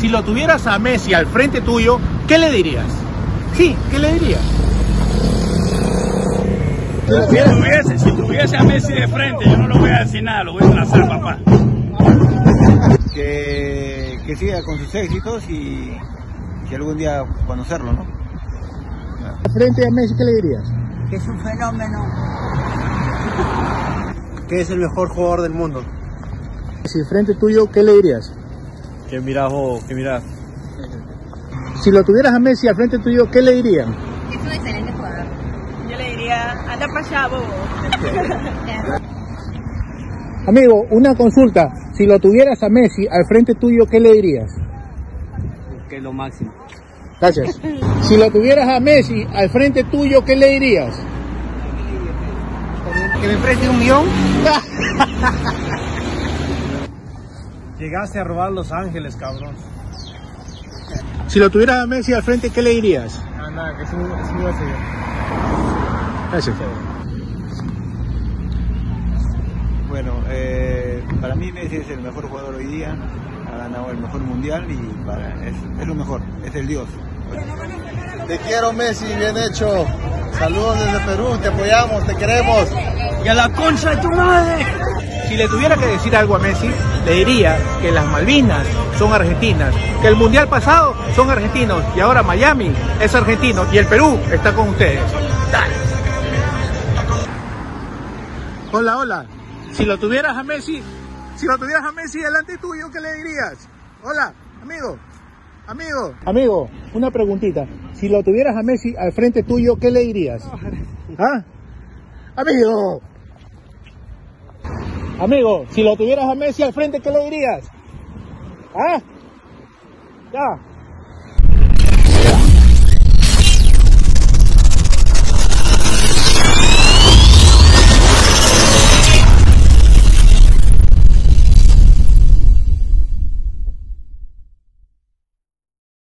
si lo tuvieras a Messi al frente tuyo, ¿qué le dirías? Sí, ¿qué le dirías? Si tuviese a Messi de frente, yo no le voy a decir nada, lo voy a trazar, papá. Que siga con sus éxitos y que algún día conocerlo, ¿no? Frente a Messi, ¿qué le dirías? Que es un fenómeno. Que es el mejor jugador del mundo. Si frente tuyo, ¿qué le dirías? Que mirás vos, que mirás. Si lo tuvieras a Messi al frente tuyo, ¿qué le dirías? Que es un excelente jugador. Yo le diría, anda para allá, bobo. Amigo, una consulta. Si lo tuvieras a Messi al frente tuyo, ¿qué le dirías? Que es lo máximo. Gracias. Si lo tuvieras a Messi al frente tuyo, ¿qué le dirías? Que me preste $1 millón. Llegaste a robar Los Ángeles, cabrón. Si lo tuvieras a Messi al frente, ¿qué le dirías? Nada, que es un vacío. Gracias. Bueno, para mí Messi es el mejor jugador hoy día. Ha ganado el mejor mundial y es lo mejor, es el dios. Te quiero, Messi, bien hecho. Saludos desde Perú, te apoyamos, te queremos. Y a la concha de tu madre. Si le tuviera que decir algo a Messi, le diría que las Malvinas son argentinas, que el mundial pasado son argentinos y ahora Miami es argentino y el Perú está con ustedes. Dale. Hola, hola. Si lo tuvieras a Messi delante tuyo, ¿qué le dirías? Hola, amigo. Amigo, una preguntita. Si lo tuvieras a Messi al frente tuyo, ¿qué le dirías? ¿Ah? Amigo, si lo tuvieras a Messi al frente, ¿qué le dirías? ¿Ah? Ya.